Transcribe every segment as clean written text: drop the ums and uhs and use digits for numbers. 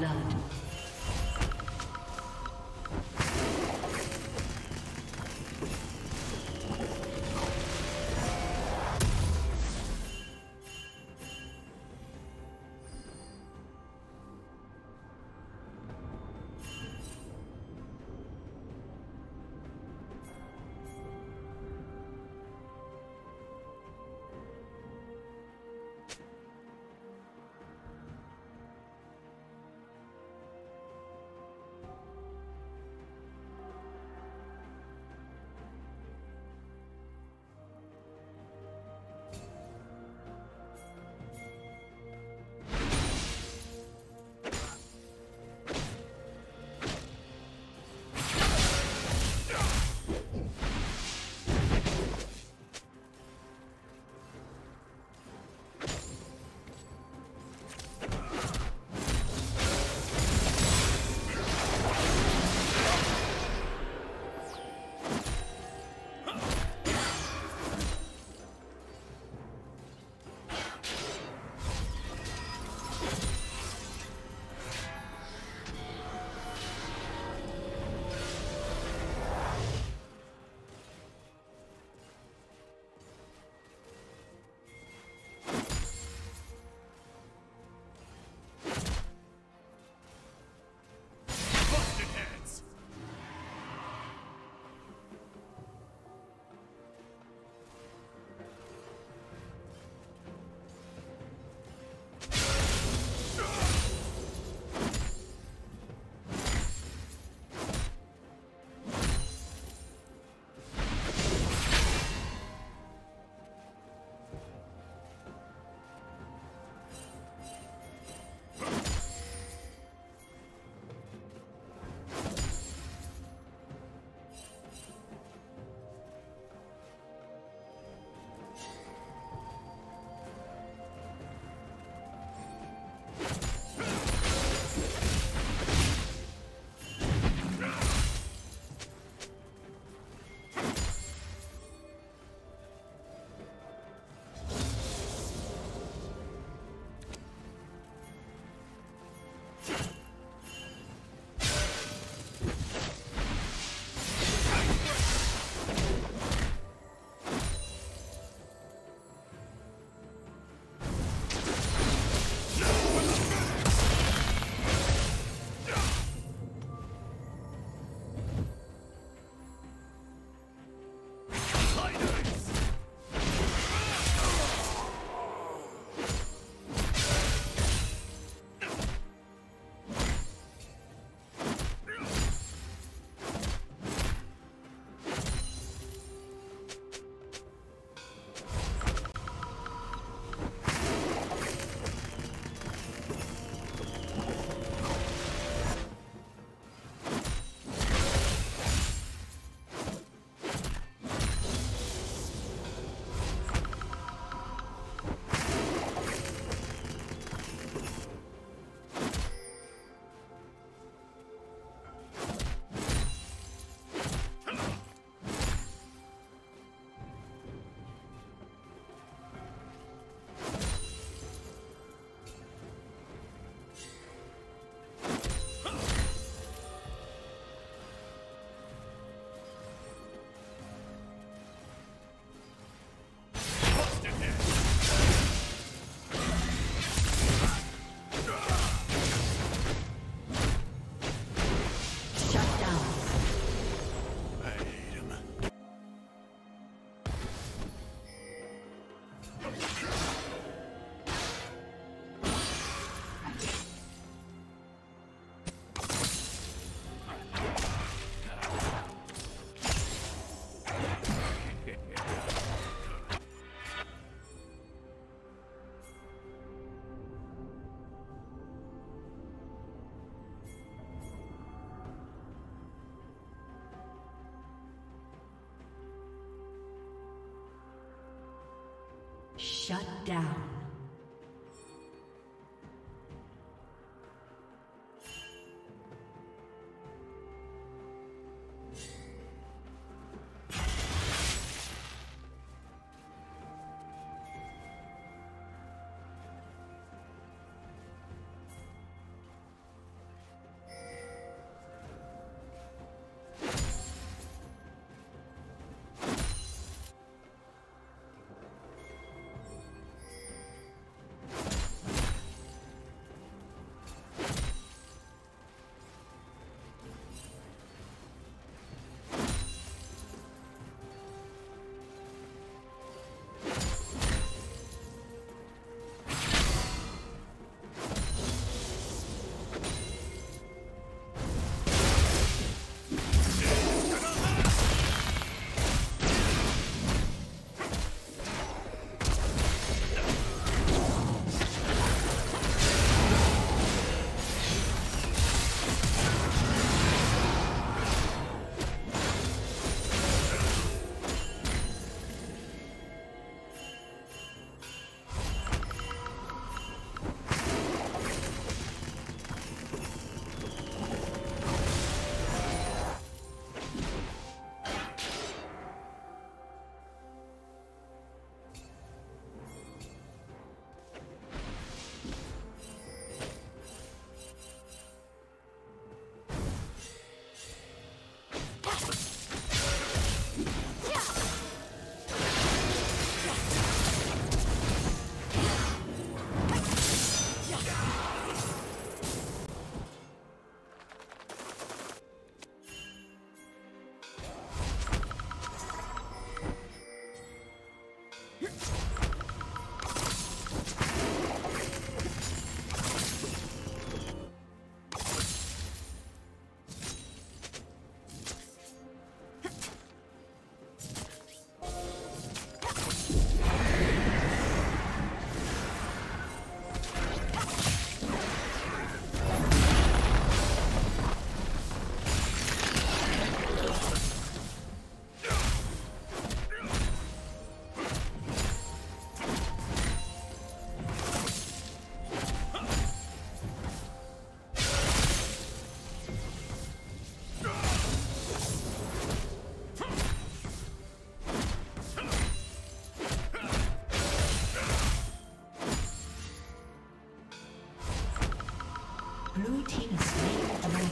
blood. Shut down. Blue team is slain the building.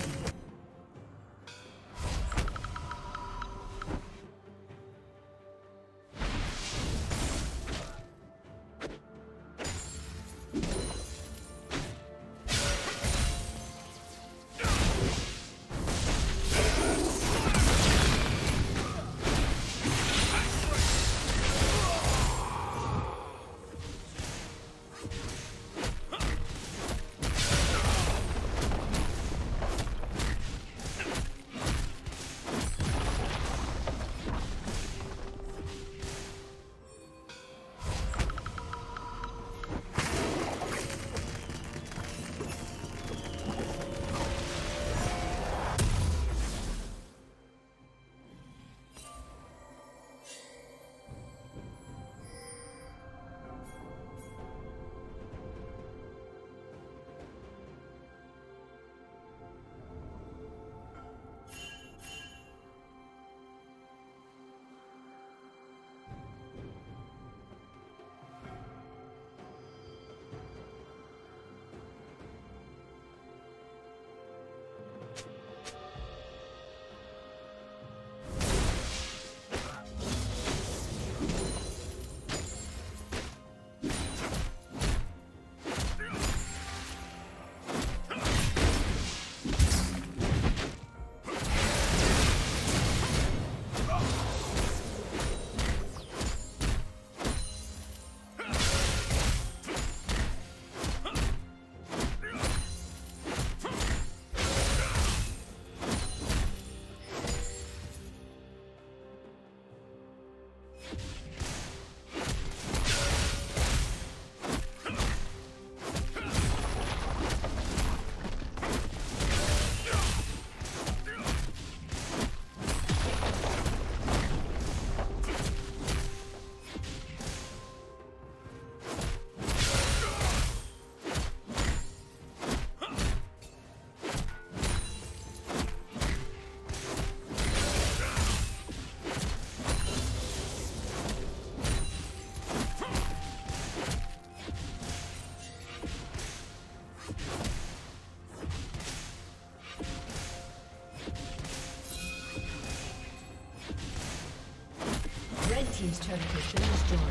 Team's turret has been destroyed.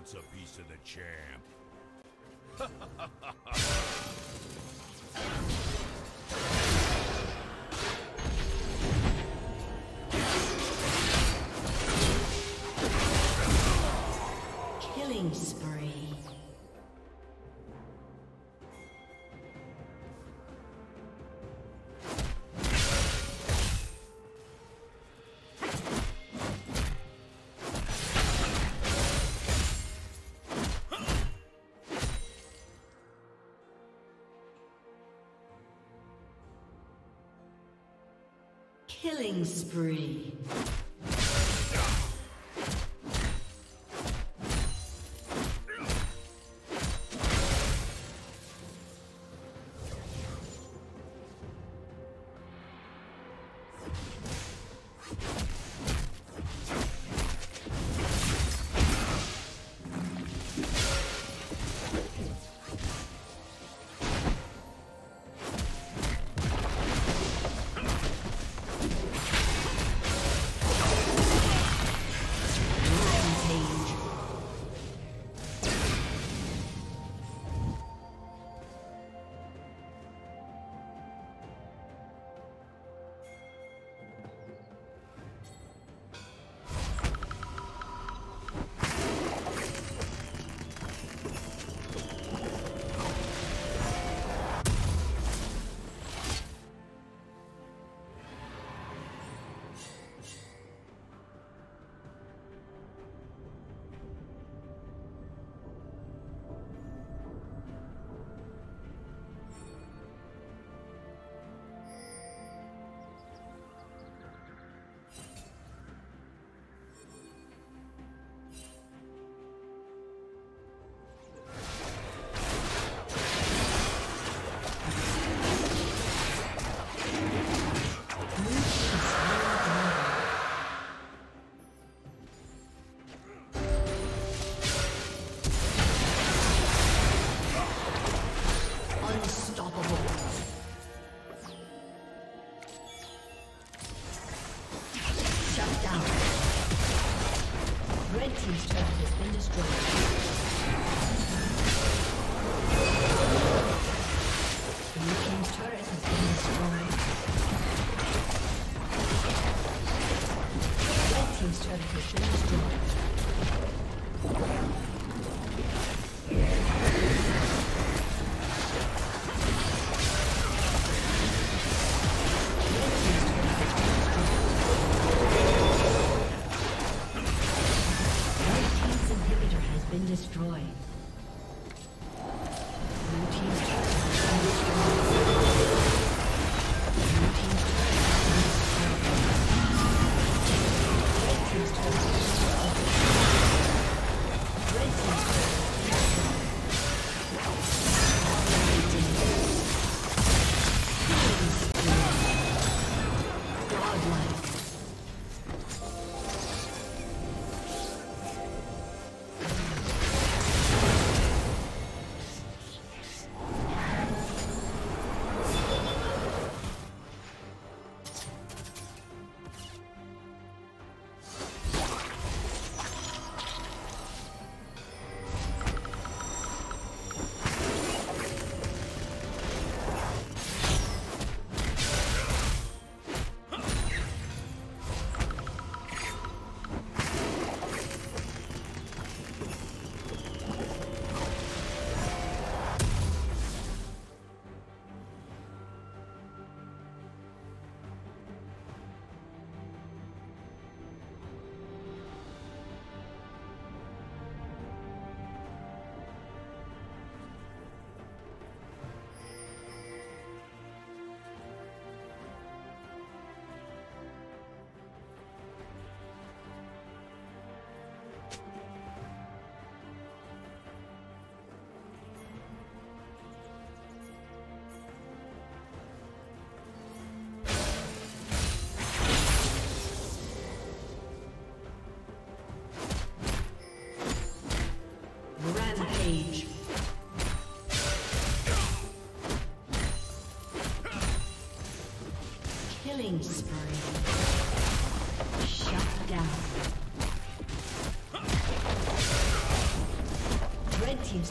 It's a piece of the champ. Killing spree. Killing spree. Shut down. Red team's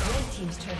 Red team's turret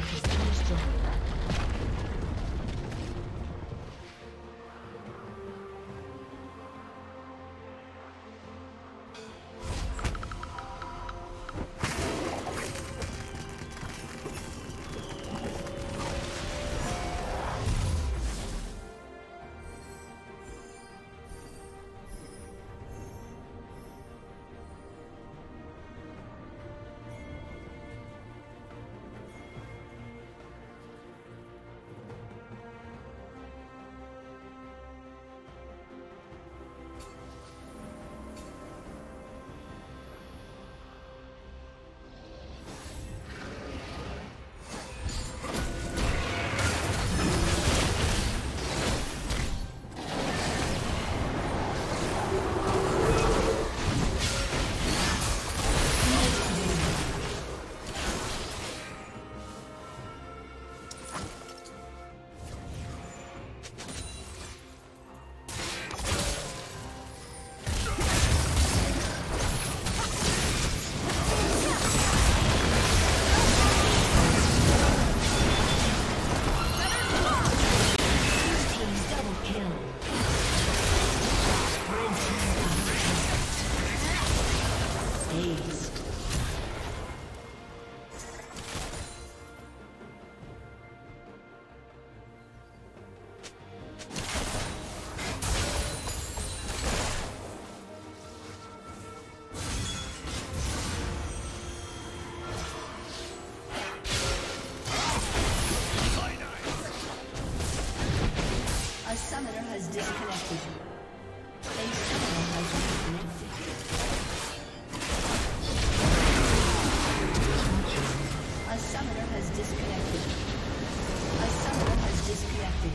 has been disconnected. A summoner has disconnected.